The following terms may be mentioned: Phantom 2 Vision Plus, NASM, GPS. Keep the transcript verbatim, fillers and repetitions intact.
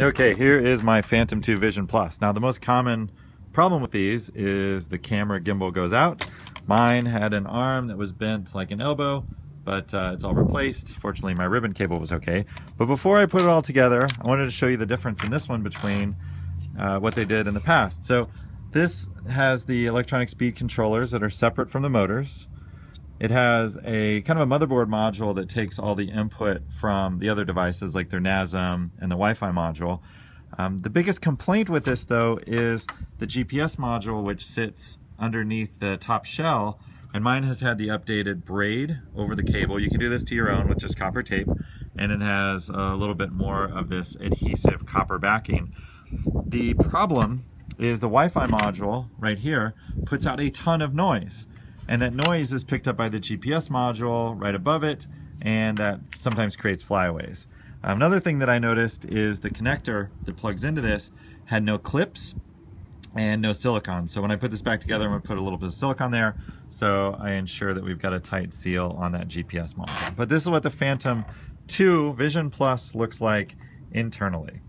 Okay, here is my Phantom two Vision Plus. Now the most common problem with these is the camera gimbal goes out. Mine had an arm that was bent like an elbow, but uh, it's all replaced. Fortunately, my ribbon cable was okay. But before I put it all together, I wanted to show you the difference in this one between uh, what they did in the past. So this has the electronic speed controllers that are separate from the motors. It has a kind of a motherboard module that takes all the input from the other devices like their N A S M and the Wi-Fi module. Um, the biggest complaint with this though is the G P S module, which sits underneath the top shell, and mine has had the updated braid over the cable. You can do this to your own with just copper tape, and it has a little bit more of this adhesive copper backing. The problem is the Wi-Fi module right here puts out a ton of noise. And that noise is picked up by the G P S module right above it, and that sometimes creates flyaways. Another thing that I noticed is the connector that plugs into this had no clips and no silicone. So when I put this back together, I'm going to put a little bit of silicone there, so I ensure that we've got a tight seal on that G P S module. But this is what the Phantom two Vision Plus looks like internally.